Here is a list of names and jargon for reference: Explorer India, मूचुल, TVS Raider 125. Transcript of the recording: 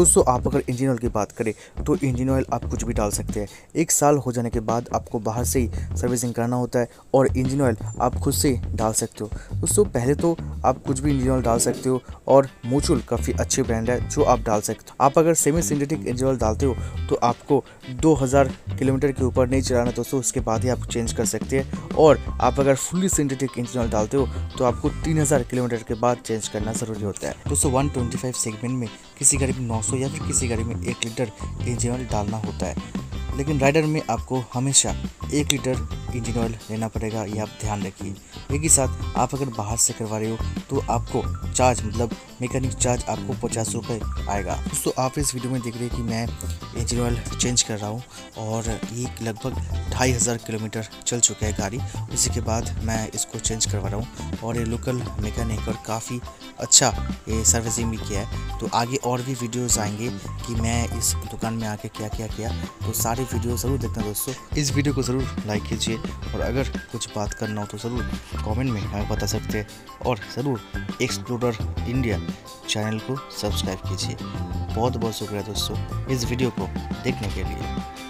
दोस्तों आप अगर इंजन ऑयल की बात करें तो इंजन ऑयल आप कुछ भी डाल सकते हैं। एक साल हो जाने के बाद आपको बाहर से ही सर्विसिंग कराना होता है और इंजन ऑयल आप खुद से डाल सकते हो। दोस्तों पहले तो आप कुछ भी इंजन ऑयल डाल सकते हो और मूचुल काफ़ी अच्छे ब्रांड है जो आप डाल सकते हो। आप अगर सेमी सिंथेटिक इंजन ऑयल डालते हो तो आपको 2000 किलोमीटर के ऊपर नहीं चलाना दोस्तों, उसके बाद ही आप चेंज कर सकते हैं। और आप अगर फुली सिंथेटिक इंजन ऑयल डालते हो तो आपको 3000 किलोमीटर के बाद चेंज करना ज़रूरी होता है। दोस्तों 125 सेगमेंट में किसी गाड़ी में 900 या फिर किसी गाड़ी में 1 लीटर इंजन ऑयल डालना होता है, लेकिन राइडर में आपको हमेशा 1 लीटर इंजन ऑयल लेना पड़ेगा, ये आप ध्यान रखिए। एक ही साथ आप अगर बाहर से करवा रहे हो तो आपको चार्ज मतलब मैकेनिक चार्ज आपको 50 रुपये आएगा। दोस्तों आप इस वीडियो में देख रहे हैं कि मैं इंजन ऑयल चेंज कर रहा हूँ और ये लगभग 2500 किलोमीटर चल चुका है गाड़ी, उसी के बाद मैं इसको चेंज करवा रहा हूँ और ये लोकल मैकेनिक और काफ़ी अच्छा ये सर्विसिंग भी किया है। तो आगे और भी वीडियोज़ आएंगे कि मैं इस दुकान में आके क्या क्या किया, तो सारे वीडियो ज़रूर देखना दोस्तों। इस वीडियो को ज़रूर लाइक कीजिए और अगर कुछ बात करना हो तो ज़रूर कमेंट में हमें बता सकते हैं और ज़रूर एक्सप्लोरर इंडिया चैनल को सब्सक्राइब कीजिए। बहुत बहुत शुक्रिया दोस्तों इस वीडियो को देखने के लिए।